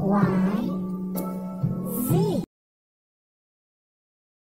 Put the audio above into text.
Why?